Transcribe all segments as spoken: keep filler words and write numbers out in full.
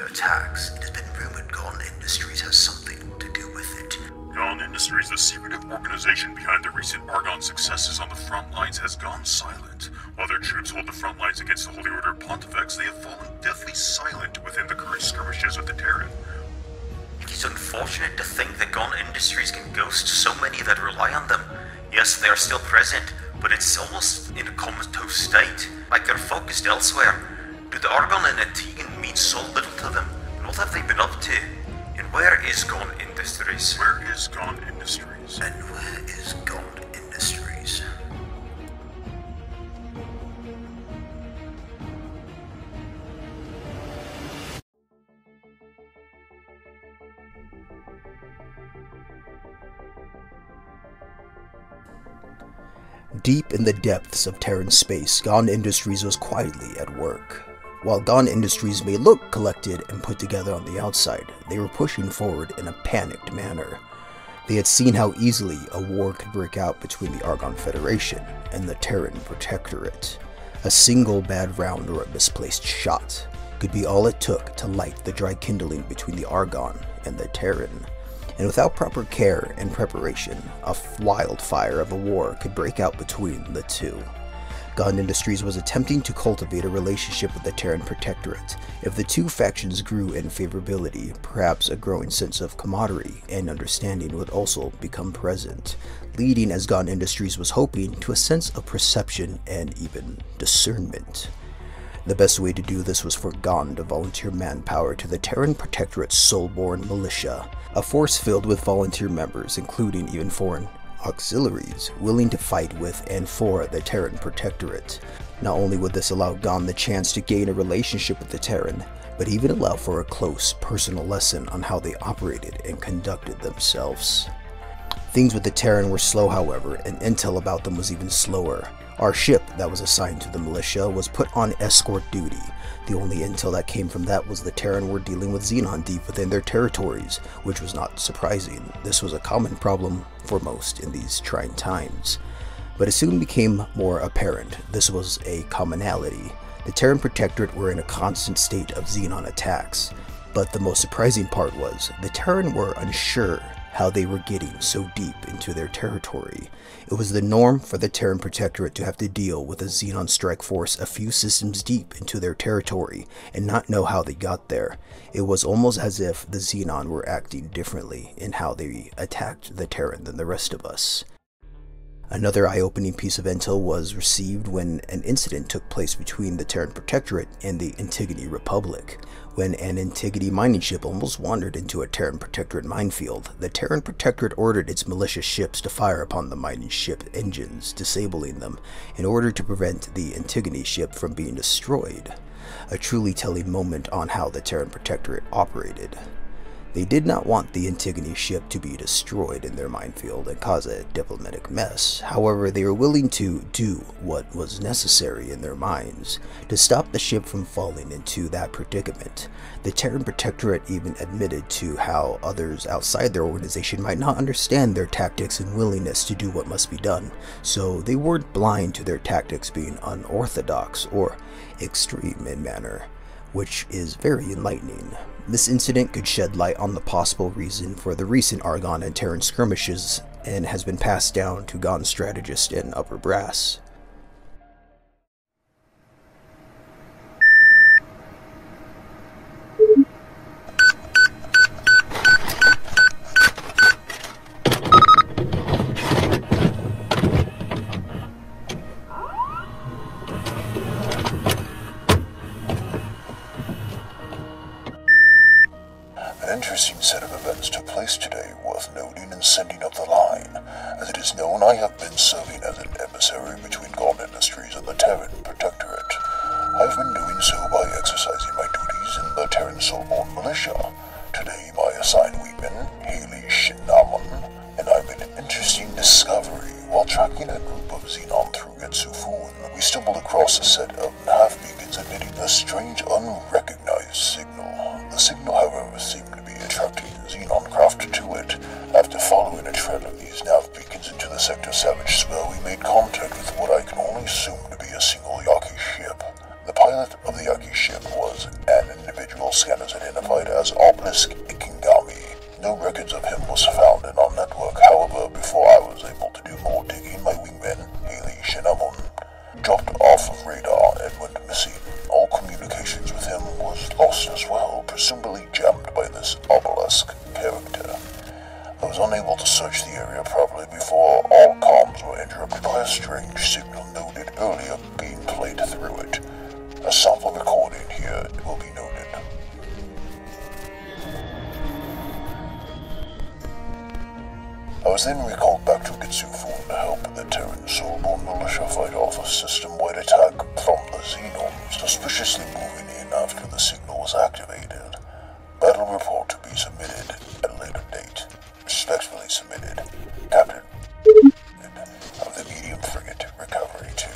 their attacks. It has been rumored GON Industries has something to do with it. GON Industries, the secretive organization behind the recent Argon successes on the front lines, has gone silent. While their troops hold the front lines against the Holy Order of Pontifex, they have fallen deathly silent within the current skirmishes with the Terran. It is unfortunate to think that GON Industries can ghost so many that rely on them. Yes, they are still present, but it's almost in a comatose state, like they're focused elsewhere. Do the Argon and Antigone mean so little to them? And what have they been up to? And where is GON Industries? Where is GON Industries? And where is GON Industries? Deep in the depths of Terran space, GON Industries was quietly at work. While GON Industries may look collected and put together on the outside, they were pushing forward in a panicked manner. They had seen how easily a war could break out between the Argon Federation and the Terran Protectorate. A single bad round or a misplaced shot could be all it took to light the dry kindling between the Argon and the Terran. And without proper care and preparation, a wildfire of a war could break out between the two. GON Industries was attempting to cultivate a relationship with the Terran Protectorate. If the two factions grew in favorability, perhaps a growing sense of camaraderie and understanding would also become present, leading, as GON Industries was hoping, to a sense of perception and even discernment. The best way to do this was for GON to volunteer manpower to the Terran Protectorate's Solborn militia, a force filled with volunteer members, including even foreign auxiliaries willing to fight with and for the Terran Protectorate. Not only would this allow GON the chance to gain a relationship with the Terran, but even allow for a close, personal lesson on how they operated and conducted themselves. Things with the Terran were slow, however, and intel about them was even slower. Our ship that was assigned to the militia was put on escort duty. The only intel that came from that was the Terran were dealing with Xenon deep within their territories, which was not surprising. This was a common problem for most in these trying times. But it soon became more apparent. This was a commonality. The Terran Protectorate were in a constant state of Xenon attacks. But the most surprising part was, the Terran were unsure how they were getting so deep into their territory. It was the norm for the Terran Protectorate to have to deal with a Xenon strike force a few systems deep into their territory and not know how they got there. It was almost as if the Xenon were acting differently in how they attacked the Terran than the rest of us. Another eye-opening piece of intel was received when an incident took place between the Terran Protectorate and the Antigone Republic. When an Antigone mining ship almost wandered into a Terran Protectorate minefield, the Terran Protectorate ordered its militia ships to fire upon the mining ship engines, disabling them, in order to prevent the Antigone ship from being destroyed. A truly telling moment on how the Terran Protectorate operated. They did not want the Antigone ship to be destroyed in their minefield and cause a diplomatic mess. However, they were willing to do what was necessary in their minds to stop the ship from falling into that predicament. The Terran Protectorate even admitted to how others outside their organization might not understand their tactics and willingness to do what must be done, so they weren't blind to their tactics being unorthodox or extreme in manner, which is very enlightening. This incident could shed light on the possible reason for the recent Argon and Terran skirmishes and has been passed down to GON strategists and upper brass. An interesting set of events took place today, worth noting and sending up the line. As it is known, I have been serving as an emissary between GON Industries and the Terran Protectorate. I have been doing so by exercising my duties in the Terran Solborn militia. Today, my assigned weapon, Haley Shinamon, and I made an interesting discovery. While tracking a group of Xenon through Getsufun, we stumbled across a set of half-beacons emitting a strange, unrecognized signal. The signal, however, seemed to be attracting Xenon craft to it. After following a trail of these nav beacons into the sector Savage Square, we made contact with what I can only assume to be a single Yaki ship. The pilot of the Yaki ship was an individual original scanners identified as Obelisk Ikigami. No records of him was found in our network. However, before I was able to do more digging, my wingman, Haley Shinamon, dropped off of radar and went missing. All communications with him was lost as well, presumably jammed by this Obelisk character. I was unable to search the area properly before all comms were interrupted by a strange signal noted earlier being played through it. A sample recording here will be noted. I was then recalled back to Getsufun to help the Terran Solborn militia fight off a system-wide attack from the Xenons, suspiciously moving in after the signal was activated. Battle report to be submitted at a later date. Respectfully submitted, Captain of the medium frigate Recovery two.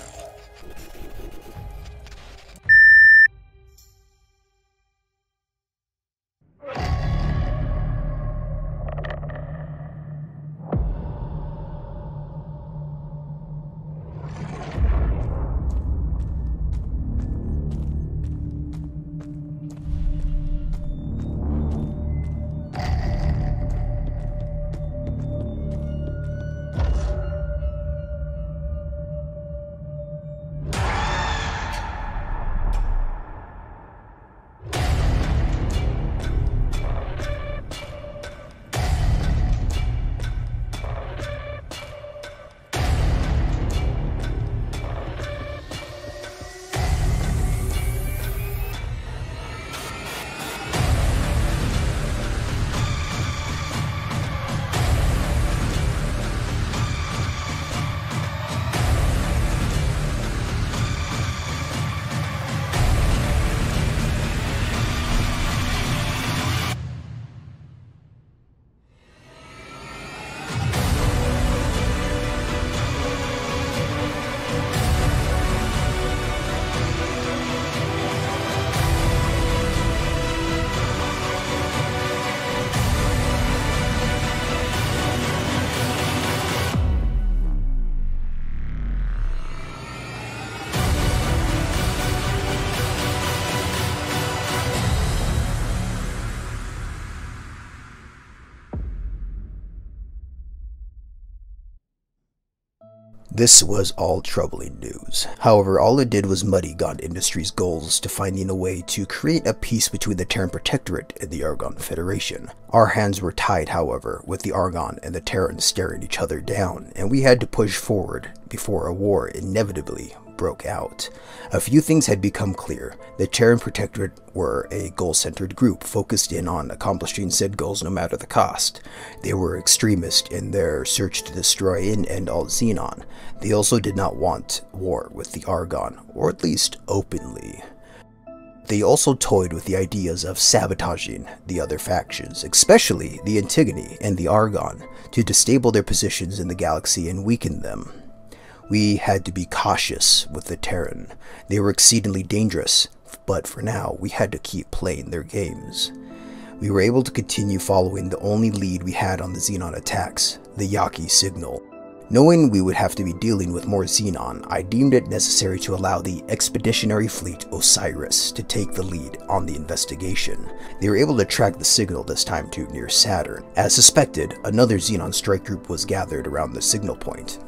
This was all troubling news. However, all it did was muddy GON Industries' goals to finding a way to create a peace between the Terran Protectorate and the Argon Federation. Our hands were tied, however, with the Argon and the Terrans staring each other down, and we had to push forward before a war inevitably broke out. A few things had become clear. The Terran Protectorate were a goal-centered group focused in on accomplishing said goals no matter the cost. They were extremist in their search to destroy and end all Xenon. They also did not want war with the Argon, or at least openly. They also toyed with the ideas of sabotaging the other factions, especially the Antigone and the Argon, to destabilize their positions in the galaxy and weaken them. We had to be cautious with the Terran. They were exceedingly dangerous, but for now, we had to keep playing their games. We were able to continue following the only lead we had on the Xenon attacks, the Yaki signal. Knowing we would have to be dealing with more Xenon, I deemed it necessary to allow the Expeditionary Fleet Osiris to take the lead on the investigation. They were able to track the signal this time to near Saturn. As suspected, another Xenon strike group was gathered around the signal point.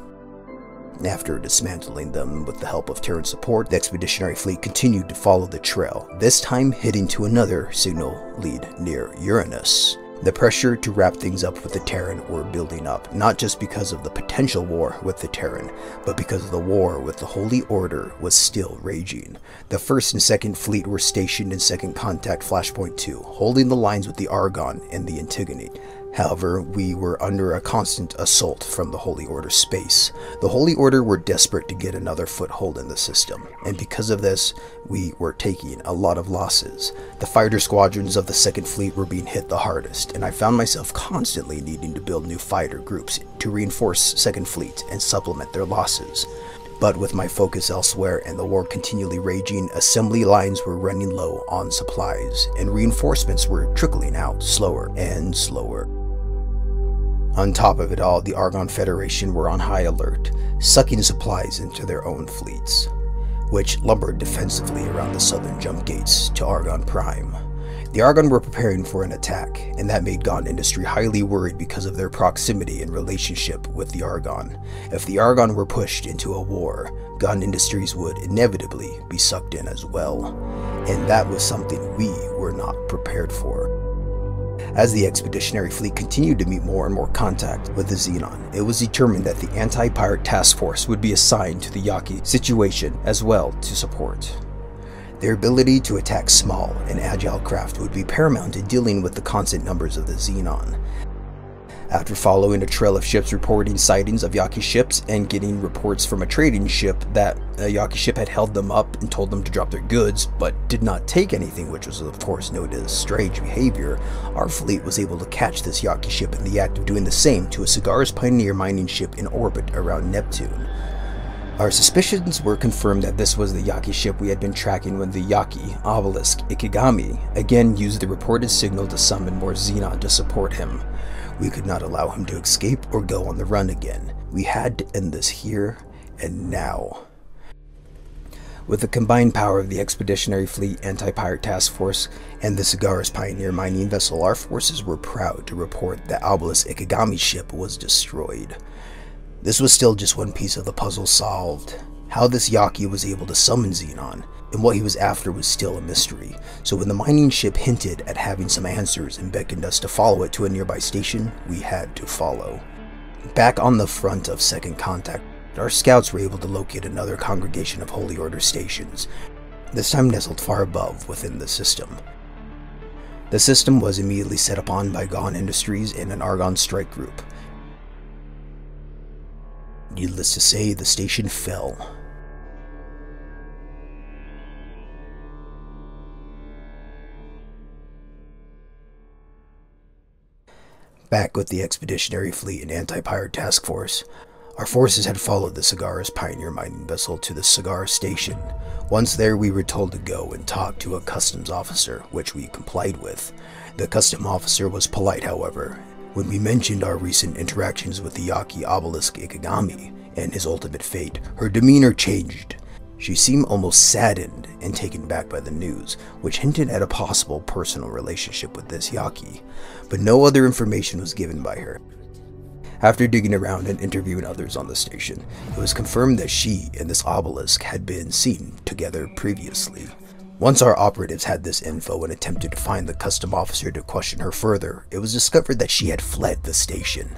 After dismantling them with the help of Terran support, the Expeditionary Fleet continued to follow the trail, this time heading to another signal lead near Uranus. The pressure to wrap things up with the Terran were building up, not just because of the potential war with the Terran, but because the war with the Holy Order was still raging. The first and second Fleet were stationed in Second Contact Flashpoint two, holding the lines with the Argon and the Antigone. However, we were under a constant assault from the Holy Order space. The Holy Order were desperate to get another foothold in the system, and because of this, we were taking a lot of losses. The fighter squadrons of the Second Fleet were being hit the hardest, and I found myself constantly needing to build new fighter groups to reinforce Second Fleet and supplement their losses. But with my focus elsewhere and the war continually raging, assembly lines were running low on supplies, and reinforcements were trickling out slower and slower. On top of it all, the Argon Federation were on high alert, sucking supplies into their own fleets, which lumbered defensively around the southern jump gates to Argon Prime. The Argon were preparing for an attack, and that made G O N Industry highly worried because of their proximity and relationship with the Argon. If the Argon were pushed into a war, G O N Industries would inevitably be sucked in as well, and that was something we were not prepared for. As the expeditionary fleet continued to meet more and more contact with the Xenon, it was determined that the Anti-Pirate Task Force would be assigned to the Yaki situation as well to support. Their ability to attack small and agile craft would be paramount in dealing with the constant numbers of the Xenon. After following a trail of ships reporting sightings of Yaki ships and getting reports from a trading ship that a Yaki ship had held them up and told them to drop their goods, but did not take anything, which was of course noted as strange behavior, our fleet was able to catch this Yaki ship in the act of doing the same to a Sagaris Pioneer mining ship in orbit around Neptune. Our suspicions were confirmed that this was the Yaki ship we had been tracking when the Yaki, Obelisk Ikigami, again used the reported signal to summon more Xenon to support him. We could not allow him to escape or go on the run again. We had to end this here and now. With the combined power of the Expeditionary Fleet, Anti-Pirate Task Force, and the Sagaris Pioneer mining vessel, our forces were proud to report that Obelisk Ikigami's ship was destroyed. This was still just one piece of the puzzle solved. How this Yaki was able to summon Xenon, and what he was after was still a mystery, so when the mining ship hinted at having some answers and beckoned us to follow it to a nearby station, we had to follow. Back on the front of Second Contact, our scouts were able to locate another congregation of Holy Order stations, this time nestled far above within the system. The system was immediately set upon by G O N Industries and an Argon strike group. Needless to say, the station fell. Back with the Expeditionary Fleet and Anti-Pirate Task Force, our forces had followed the Sagaris Pioneer mining vessel to the Sagaris Station. Once there, we were told to go and talk to a customs officer, which we complied with. The customs officer was polite, however, when we mentioned our recent interactions with the Yaki Obelisk Ikigami and his ultimate fate. Her demeanor changed. She seemed almost saddened and taken back by the news, which hinted at a possible personal relationship with this Yaki, but no other information was given by her. After digging around and interviewing others on the station, it was confirmed that she and this Obelisk had been seen together previously. Once our operatives had this info and attempted to find the customs officer to question her further, it was discovered that she had fled the station.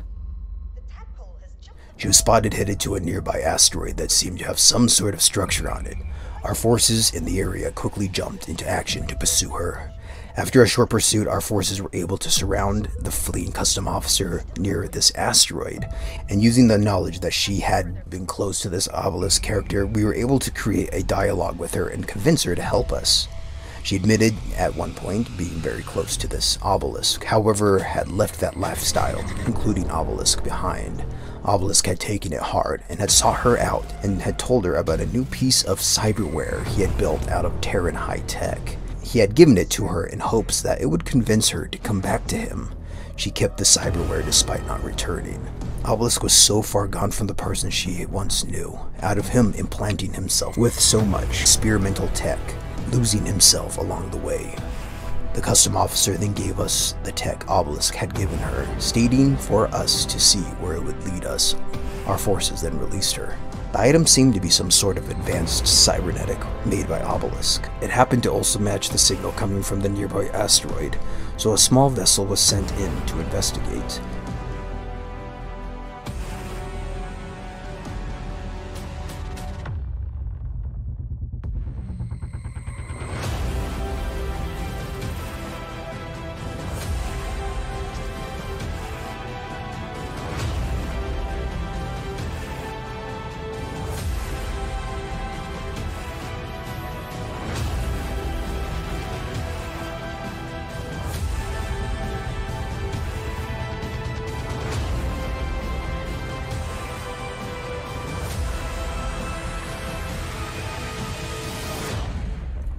She was spotted headed to a nearby asteroid that seemed to have some sort of structure on it. Our forces in the area quickly jumped into action to pursue her. After a short pursuit, our forces were able to surround the fleeing customs officer near this asteroid, and using the knowledge that she had been close to this Obelisk character, we were able to create a dialogue with her and convince her to help us. She admitted at one point being very close to this Obelisk, however, had left that lifestyle, including Obelisk, behind. Obelisk had taken it hard and had sought her out and had told her about a new piece of cyberware he had built out of Terran high tech. He had given it to her in hopes that it would convince her to come back to him. She kept the cyberware despite not returning. Obelisk was so far gone from the person she once knew, out of him implanting himself with so much experimental tech, losing himself along the way. The customs officer then gave us the tech Obelisk had given her, stating for us to see where it would lead us. Our forces then released her. The item seemed to be some sort of advanced cybernetic made by Obelisk. It happened to also match the signal coming from the nearby asteroid, so a small vessel was sent in to investigate.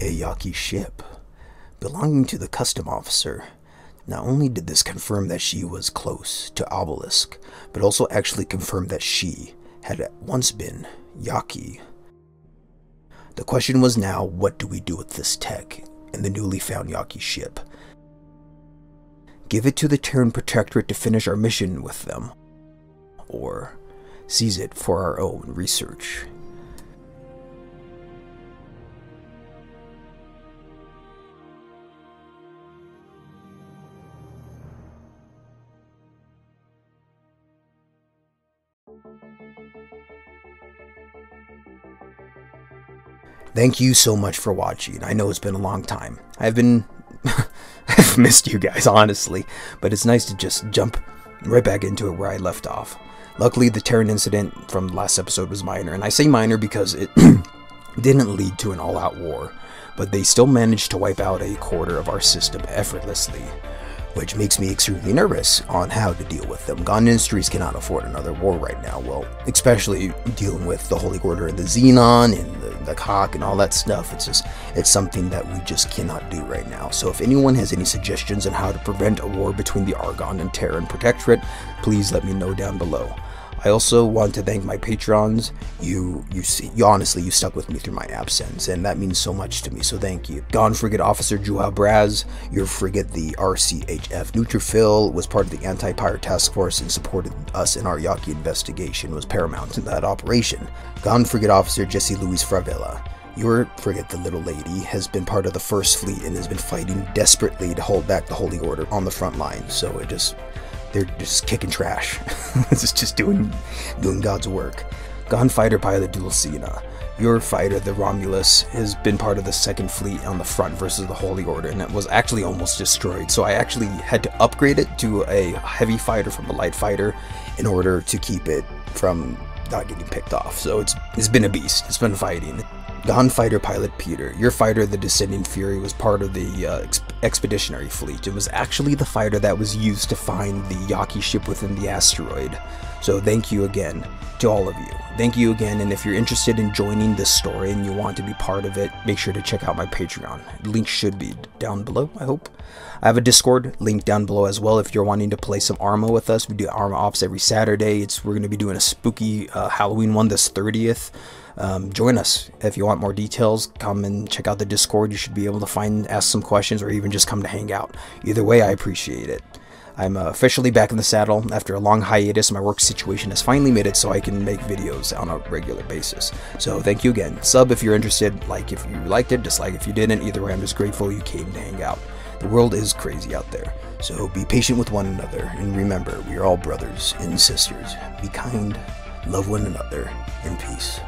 A Yaki ship, belonging to the customs officer. Not only did this confirm that she was close to Obelisk, but also actually confirmed that she had once been Yaki. The question was now, what do we do with this tech? and the newly found Yaki ship. Give it to the Terran Protectorate to finish our mission with them, or seize it for our own research. Thank you so much for watching. I know it's been a long time. I've been... I've missed you guys, honestly. But it's nice to just jump right back into it where I left off. Luckily, the Terran incident from the last episode was minor. And I say minor because it didn't lead to an all-out war. But they still managed to wipe out a quarter of our system effortlessly, which makes me extremely nervous on how to deal with them. GON Industries cannot afford another war right now. Well, especially dealing with the Holy Order and the Xenon and the the cock and all that stuff. It's just, it's something that we just cannot do right now. So if anyone has any suggestions on how to prevent a war between the Argon and Terran Protectorate, please let me know down below. I also want to thank my patrons. You, you see, you honestly, you stuck with me through my absence, and that means so much to me, so thank you. Gone Frigate Officer Juha Braz, your frigate, the R C H F Neutrophil, was part of the Anti-Pirate Task Force and supported us in our Yaki investigation, was paramount in that operation. Gone Frigate Officer Jesse Luis Fravella, your frigate, the Little Lady, has been part of the First Fleet and has been fighting desperately to hold back the Holy Order on the front line, so it just... they're just kicking trash. It's just doing doing God's work. Gunfighter pilot Dulcina, your fighter, the Romulus, has been part of the Second Fleet on the front versus the Holy Order, and it was actually almost destroyed, so I actually had to upgrade it to a heavy fighter from a light fighter in order to keep it from not getting picked off. So it's it's been a beast. It's been fighting. Gunfighter pilot Peter, your fighter, the Descending Fury, was part of the uh, ex Expeditionary Fleet. It was actually the fighter that was used to find the Yaki ship within the asteroid. So thank you again to all of you. Thank you again, and if you're interested in joining this story and you want to be part of it, make sure to check out my Patreon. Link should be down below, I hope. I have a Discord link down below as well if you're wanting to play some Arma with us. We do Arma Ops every Saturday. It's, we're going to be doing a spooky uh, Halloween one this thirtieth. Um, join us. If you want more details, come and check out the Discord. You should be able to find, ask some questions, or even just come to hang out. Either way, I appreciate it. I'm uh, officially back in the saddle. After a long hiatus, my work situation has finally made it so I can make videos on a regular basis. So thank you again. Sub if you're interested, like if you liked it, dislike if you didn't. Either way, I'm just grateful you came to hang out. The world is crazy out there, so be patient with one another, and remember, we are all brothers and sisters. Be kind, love one another, and peace.